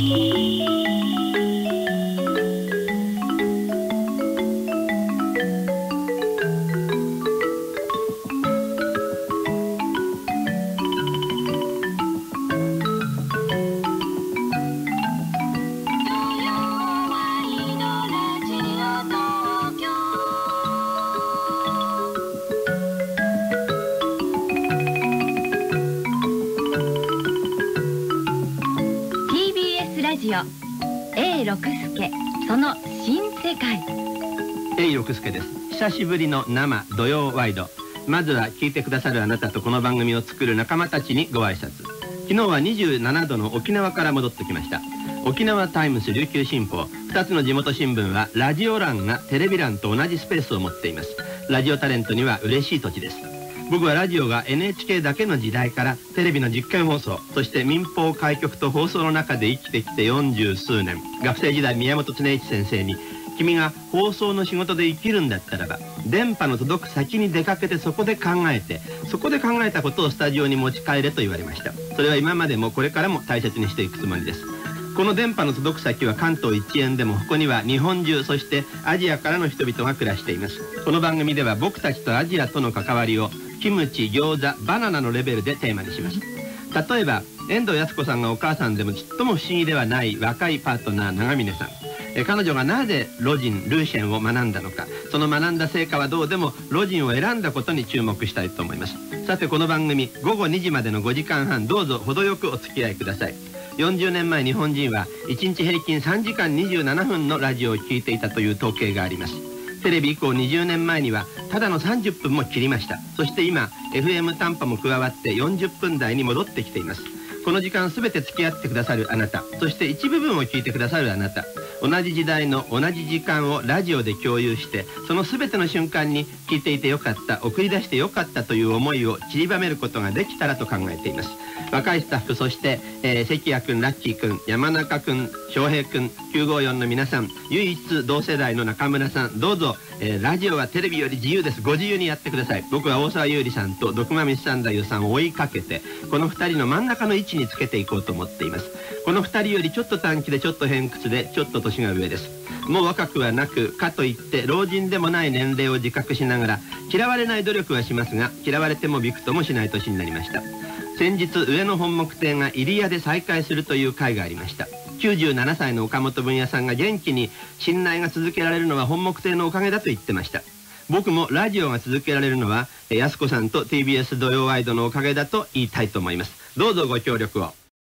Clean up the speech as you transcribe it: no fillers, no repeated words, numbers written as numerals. A 六輔その新世界。 A 六輔です。久しぶりの生土曜ワイド。まずは聞いてくださるあなたとこの番組を作る仲間たちにご挨拶。昨日は27度の沖縄から戻ってきました。沖縄タイムス、琉球新報、2つの地元新聞はラジオ欄がテレビ欄と同じスペースを持っています。ラジオタレントには嬉しい土地です。僕はラジオが NHK だけの時代からテレビの実験放送、そして民放開局と放送の中で生きてきて40数年、学生時代宮本恒一先生に君が放送の仕事で生きるんだったらば電波の届く先に出かけてそこで考えたことをスタジオに持ち帰れと言われました。それは今までもこれからも大切にしていくつもりです。この電波の届く先は関東一円でも、ここには日本中、そしてアジアからの人々が暮らしています。この番組では僕たちとアジアとの関わりをキムチ、餃子、バナナのレベルでテーマにします。例えば遠藤靖子さんがお母さんでもちっとも不思議ではない若いパートナー長峰さん、彼女がなぜ魯迅、ルーシェンを学んだのか、その学んだ成果はどうでも魯迅を選んだことに注目したいと思います。さてこの番組午後2時までの5時間半、どうぞ程よくお付き合いください。40年前日本人は1日平均3時間27分のラジオを聴いていたという統計があります。テレビ以降20年前にはただの30分も切りました。そして今 FM 短波も加わって40分台に戻ってきています。この時間全て付き合ってくださるあなた、そして一部分を聞いてくださるあなた、同じ時代の同じ時間をラジオで共有して、その全ての瞬間に聞いていてよかった、送り出してよかったという思いを散りばめることができたらと考えています。若いスタッフ、そして、関谷君、ラッキー君、山中君、翔平君、954の皆さん、唯一同世代の中村さん、どうぞ、ラジオはテレビより自由です、ご自由にやってください。僕は大沢優里さんと毒まみすさんだゆさんを追いかけて、この2人の真ん中の位置につけていこうと思っています。この2人よりちょっと短気で、ちょっと偏屈で、ちょっと年が上です。もう若くはなく、かといって老人でもない年齢を自覚しながら、嫌われない努力はしますが、嫌われてもびくともしない年になりました。先日上野本木店が入谷で再開するという会がありました。97歳の岡本文也さんが元気に信頼が続けられるのは本木店のおかげだと言ってました。僕もラジオが続けられるのは靖子さんと TBS 土曜ワイドのおかげだと言いたいと思います。どうぞご協力を。